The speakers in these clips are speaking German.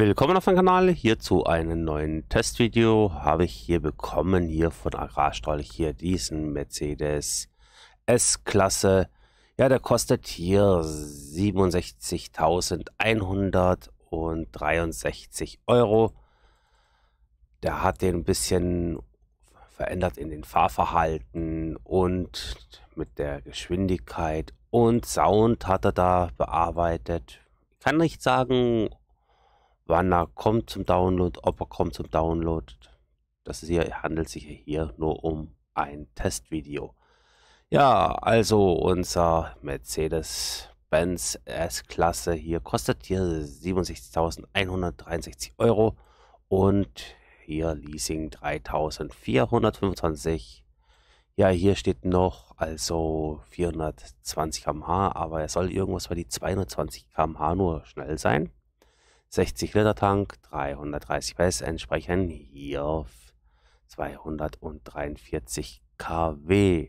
Willkommen auf dem Kanal. Hierzu einen neuen Testvideo habe ich hier bekommen, hier von Agrarstrahl, hier diesen Mercedes S-Klasse. Ja, der kostet hier 67.163 Euro. Der hat den ein bisschen verändert in den Fahrverhalten und mit der Geschwindigkeit und Sound hat er da bearbeitet. Ich kann nicht sagen, wann er kommt zum Download, ob er kommt zum Download. Das handelt sich hier nur um ein Testvideo. Ja, also unser Mercedes-Benz S-Klasse hier kostet hier 67.163 Euro und hier Leasing 3.425. Ja, hier steht noch also 420 km/h, aber er soll irgendwas bei die 220 km/h nur schnell sein. 60 Liter Tank, 330 PS, entsprechend hier 243 kW.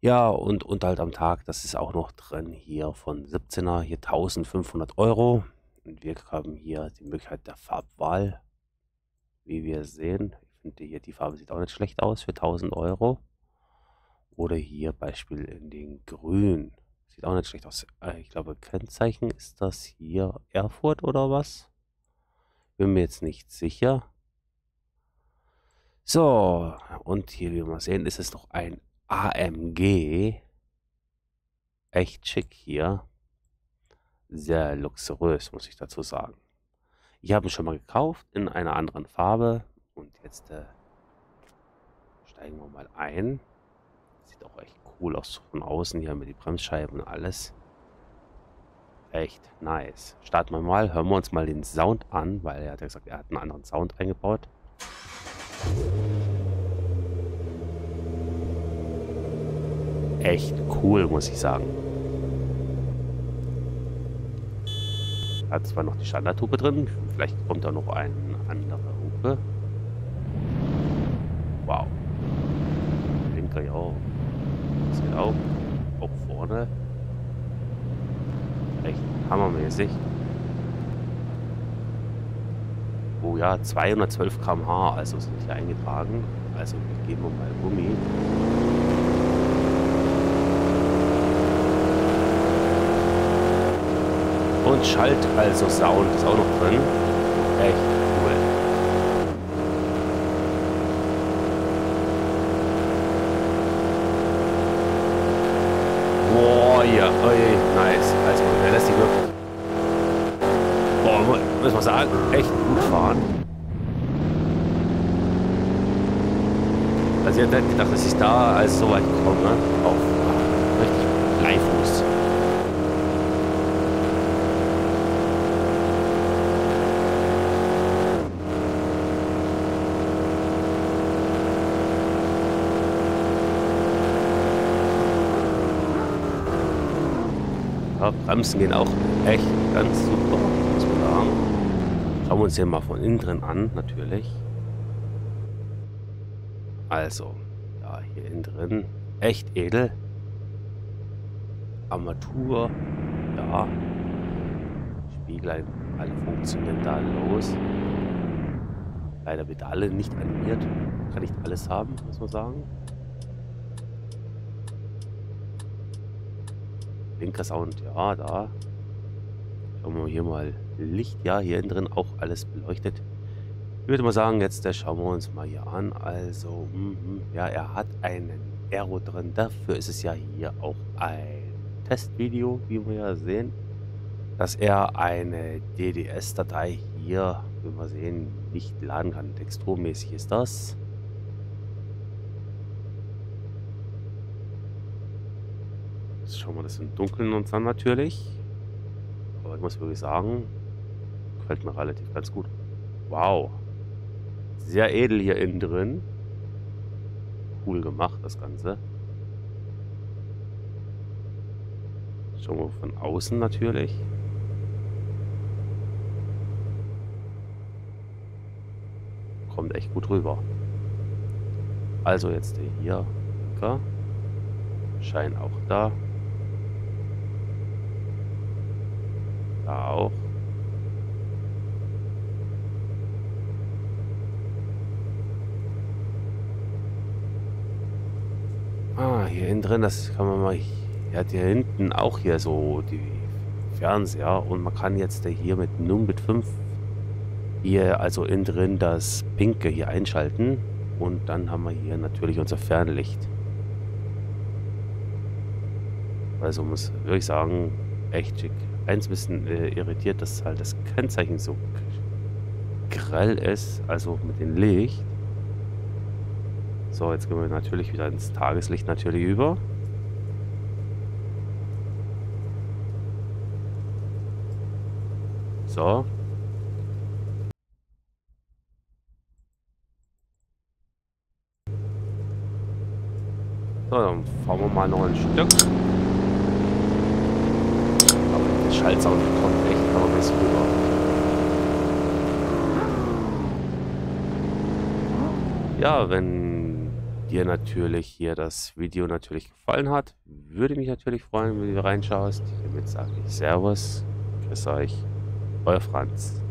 Ja, und Unterhalt am Tag, das ist auch noch drin, hier von 17er, hier 1.500 Euro. Und wir haben hier die Möglichkeit der Farbwahl, wie wir sehen. Ich finde hier, die Farbe sieht auch nicht schlecht aus für 1.000 Euro. Oder hier Beispiel in den Grün. Sieht auch nicht schlecht aus. Ich glaube, Kennzeichen ist das hier Erfurt oder was? Bin mir jetzt nicht sicher. So, und hier, wie wir mal sehen, ist es noch ein AMG. Echt schick hier. Sehr luxuriös, muss ich dazu sagen. Ich habe ihn schon mal gekauft in einer anderen Farbe. Und jetzt steigen wir mal ein. Sieht auch echt cool aus von außen. Hier haben wir die Bremsscheiben und alles. Echt nice. Starten wir mal. Hören wir uns mal den Sound an, weil er hat ja gesagt, er hat einen anderen Sound eingebaut. Echt cool, muss ich sagen. Hat zwar noch die Standardhupe drin. Vielleicht kommt da noch eine andere Hupe. Wow. Blinker ja auch. Das geht auch vorne. Echt hammermäßig. Oh ja, 212 km/h, also sind hier eingetragen. Also geben wir mal Gummi. Und Schalt, also Sound ist auch noch drin. Echt. Ja, oh je, nice. Also, der lässt sich wirklich. Boah, muss man sagen, echt gut fahren. Also, ich hätte nicht gedacht, dass ich da alles so weit komme, ne? Auf richtig Bleifuß. Bremsen gehen auch echt ganz super, muss man sagen. Schauen wir uns hier mal von innen drin an, natürlich. Also, ja, hier innen drin, echt edel. Armatur, ja. Spiegel, alle funktionieren da los. Leider wird alle nicht animiert. Kann nicht alles haben, muss man sagen. Linker Sound, ja, da. Schauen wir hier mal Licht, ja, hier innen drin auch alles beleuchtet. Ich würde mal sagen, jetzt schauen wir uns mal hier an. Also, ja, er hat einen Aero drin. Dafür ist es ja hier auch ein Testvideo, wie wir ja sehen, dass er eine DDS-Datei hier, wie wir sehen, nicht laden kann. Texturmäßig ist das. Jetzt schauen wir das im Dunkeln uns an natürlich. Aber ich muss wirklich sagen, gefällt mir relativ ganz gut. Wow. Sehr edel hier innen drin. Cool gemacht, das Ganze. Schauen wir von außen natürlich. Kommt echt gut rüber. Also jetzt hier. Schein auch da. Da auch. mal hier hinten drin, das kann man mal, er hat hier hinten auch hier so die Fernseher und man kann jetzt hier mit Numit 5 hier also innen drin das Pinke hier einschalten und dann haben wir hier natürlich unser Fernlicht. Also muss ich sagen, echt schick. Eins bisschen irritiert, dass halt das Kennzeichen so grell ist, also mit dem Licht. So, jetzt gehen wir natürlich wieder ins Tageslicht natürlich über. So. So, dann fahren wir mal noch ein Stück. Aber der Schaltsound kommt echt noch ein bisschen rüber. Ja, wenn dir natürlich hier das Video natürlich gefallen hat, würde mich natürlich freuen, wenn du reinschaust. Hiermit sage ich Servus, grüß euch, euer Franz.